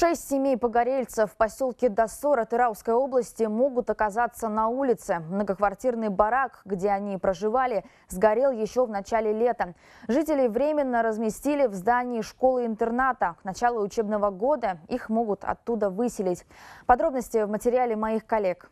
6 семей погорельцев в поселке Доссор Атырауская области могут оказаться на улице. Многоквартирный барак, где они проживали, сгорел еще в начале лета. Жителей временно разместили в здании школы-интерната. К началу учебного года их могут оттуда выселить. Подробности в материале моих коллег.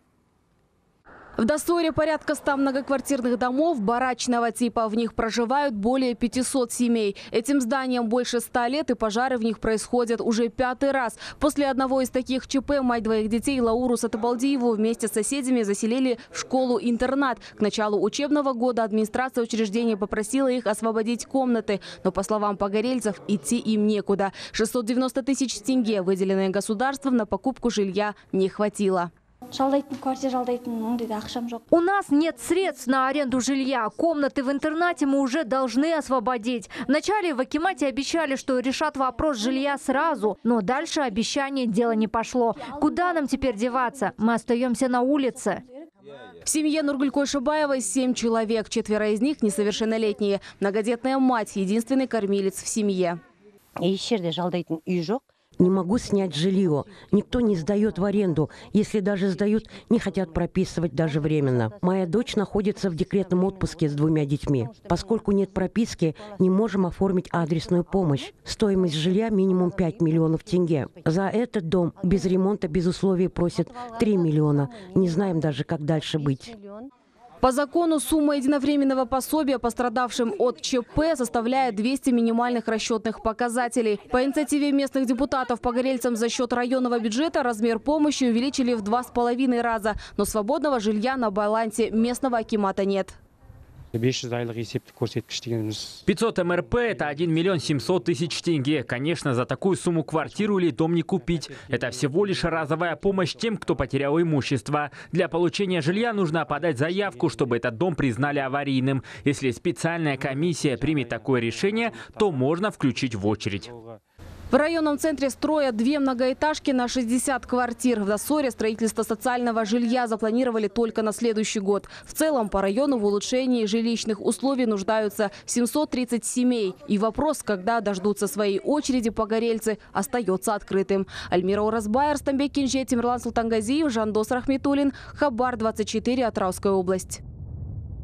В Доссоре порядка 100 многоквартирных домов барачного типа. В них проживают более 500 семей. Этим зданиям больше 100 лет, и пожары в них происходят уже 5-й раз. После одного из таких ЧП мать двоих детей Лауру Сатабалдиеву вместе с соседями заселили в школу-интернат. К началу учебного года администрация учреждения попросила их освободить комнаты. Но, по словам погорельцев, идти им некуда. 690 тысяч тенге, выделенные государством на покупку жилья, не хватило. У нас нет средств на аренду жилья. Комнаты в интернате мы уже должны освободить. Вначале в Акимате обещали, что решат вопрос жилья сразу. Но дальше обещание дело не пошло. Куда нам теперь деваться? Мы остаемся на улице. В семье Нургуль Кольшабаева 7 человек. 4 из них несовершеннолетние. Многодетная мать – единственный кормилец в семье. Не могу снять жилье. Никто не сдает в аренду. Если даже сдают, не хотят прописывать даже временно. Моя дочь находится в декретном отпуске с 2 детьми. Поскольку нет прописки, не можем оформить адресную помощь. Стоимость жилья минимум 5 миллионов тенге. За этот дом без ремонта, без условий просят 3 миллиона. Не знаем даже, как дальше быть. По закону сумма единовременного пособия пострадавшим от ЧП составляет 200 минимальных расчетных показателей. По инициативе местных депутатов погорельцам за счет районного бюджета размер помощи увеличили в 2,5 раза. Но свободного жилья на балансе местного акимата нет. 500 МРП – это 1 миллион 700 тысяч тенге. Конечно, за такую сумму квартиру или дом не купить. Это всего лишь разовая помощь тем, кто потерял имущество. Для получения жилья нужно подать заявку, чтобы этот дом признали аварийным. Если специальная комиссия примет такое решение, то можно включить в очередь. В районном центре строят 2 многоэтажки на 60 квартир. В Доссоре строительство социального жилья запланировали только на следующий год. В целом по району в улучшении жилищных условий нуждаются 730 семей. И вопрос, когда дождутся своей очереди погорельцы, остается открытым. Альмира Урасбаева, Стамбекен, Тимрлан Султангазиев, Жандос Рахметуллин, Хабар-24, Атырауская область.